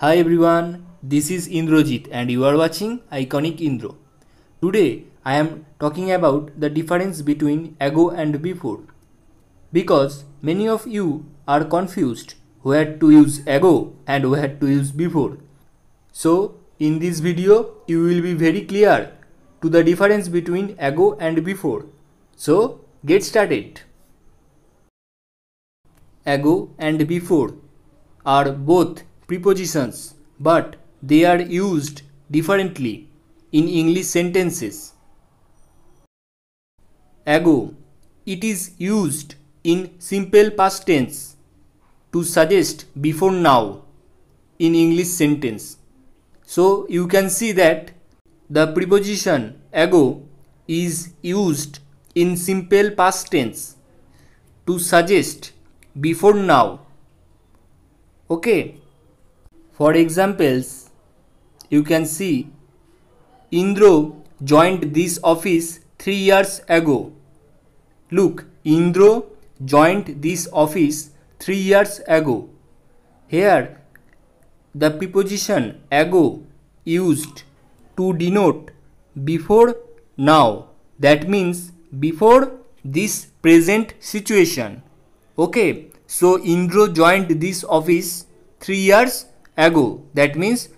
Hi everyone, this is Indrojit and you are watching Iconic Indro. Today I am talking about the difference between ago and before, because many of you are confused where to use ago and where to use before. So in this video you will be very clear to the difference between ago and before. So get started. Ago and before are both prepositions, but they are used differently in English sentences. Ago. It is used in simple past tense to suggest before now in English sentence. So you can see that the preposition ago is used in simple past tense to suggest before now. Okay. For examples, you can see Indro joined this office 3 years ago. Look, Indro joined this office 3 years ago. Here, the preposition ago used to denote before now. That means before this present situation. Okay, so Indro joined this office 3 years ago. That means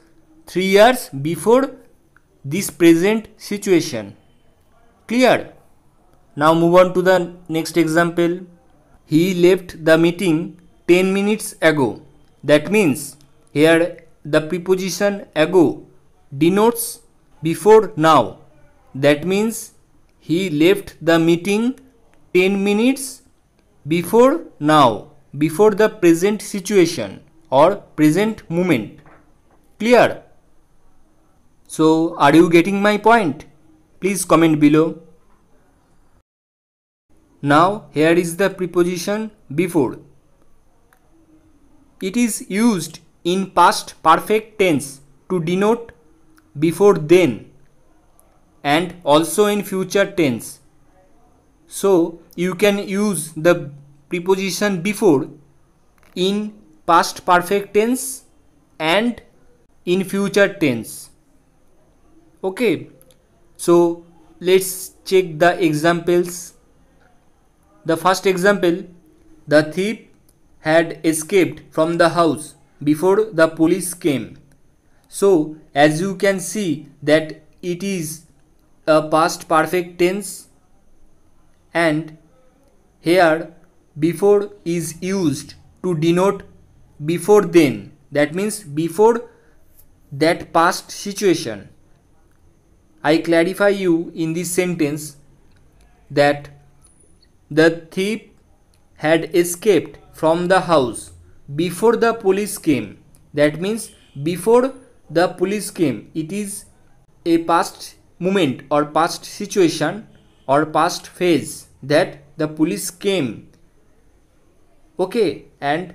3 years before this present situation. Clear? Now move on to the next example. He left the meeting 10 minutes ago. That means here the preposition ago denotes before now. That means he left the meeting 10 minutes before now, before the present situation or present moment. Clear? So are you getting my point? Please comment below. Now here is the preposition before. It is used in past perfect tense to denote before then and also in future tense. So you can use the preposition before in past perfect tense and in future tense. Okay, so let's check the examples. The first example, the thief had escaped from the house before the police came. So as you can see that it is a past perfect tense and here before is used to denote before then. That means before that past situation. I clarify you in this sentence that the thief had escaped from the house before the police came. That means before the police came. It is a past moment or past situation or past phase that the police came. Okay, and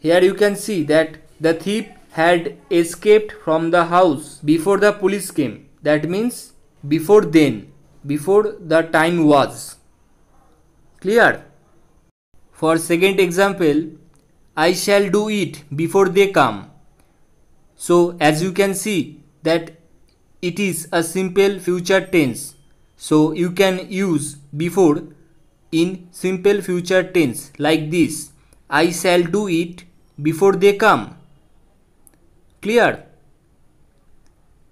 here you can see that the thief had escaped from the house before the police came. That means before then, before the time was. Clear? For second example, I shall do it before they come. So as you can see that it is a simple future tense. So you can use before in simple future tense like this. I shall do it before they come. Clear?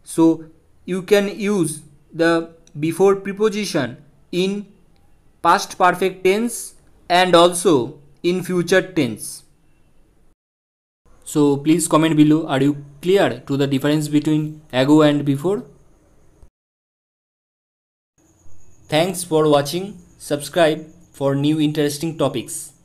So you can use the before preposition in past perfect tense and also in future tense. So please comment below, are you clear to the difference between ago and before? Thanks for watching. Subscribe for new interesting topics.